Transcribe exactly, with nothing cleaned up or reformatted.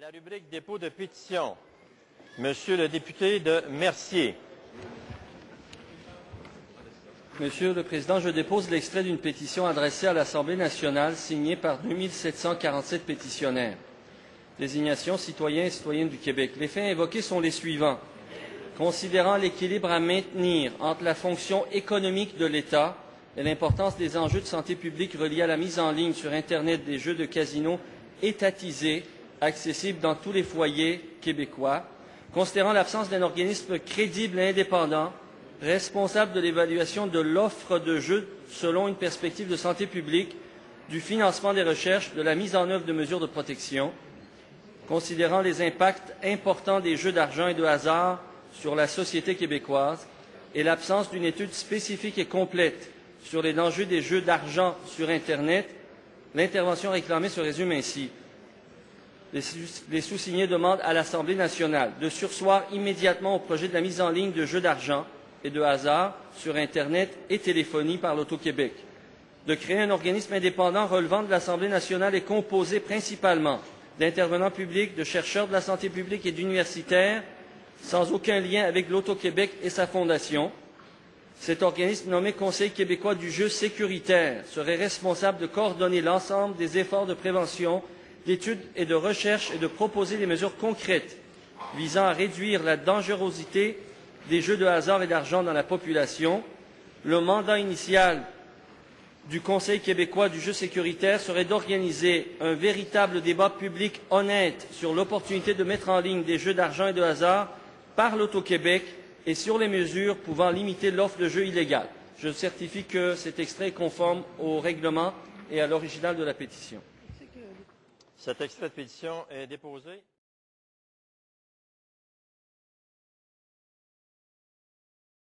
la rubrique dépôt de pétition, Monsieur le député de Mercier. Monsieur le Président, je dépose l'extrait d'une pétition adressée à l'Assemblée nationale signée par deux mille sept cent quarante-sept pétitionnaires. Désignation citoyens et citoyennes du Québec. Les faits invoqués sont les suivants. Considérant l'équilibre à maintenir entre la fonction économique de l'État et l'importance des enjeux de santé publique reliés à la mise en ligne sur Internet des jeux de casino étatisés, accessibles dans tous les foyers québécois, considérant l'absence d'un organisme crédible et indépendant, responsable de l'évaluation de l'offre de jeux selon une perspective de santé publique, du financement des recherches, de la mise en œuvre de mesures de protection, considérant les impacts importants des jeux d'argent et de hasard sur la société québécoise et l'absence d'une étude spécifique et complète sur les dangers des jeux d'argent sur Internet, l'intervention réclamée se résume ainsi. Les sous-signés demandent à l'Assemblée nationale de surseoir immédiatement au projet de la mise en ligne de jeux d'argent et de hasard sur Internet et téléphonie par Loto-Québec, de créer un organisme indépendant relevant de l'Assemblée nationale et composé principalement d'intervenants publics, de chercheurs de la santé publique et d'universitaires, sans aucun lien avec Loto-Québec et sa fondation. Cet organisme, nommé Conseil québécois du jeu sécuritaire, serait responsable de coordonner l'ensemble des efforts de prévention, d'études et de recherche et de proposer des mesures concrètes visant à réduire la dangerosité des jeux de hasard et d'argent dans la population. Le mandat initial du Conseil québécois du jeu sécuritaire serait d'organiser un véritable débat public honnête sur l'opportunité de mettre en ligne des jeux d'argent et de hasard par l'Auto-Québec et sur les mesures pouvant limiter l'offre de jeux illégale. Je certifie que cet extrait est conforme au règlement et à l'original de la pétition. Cet extrait de pétition est déposé.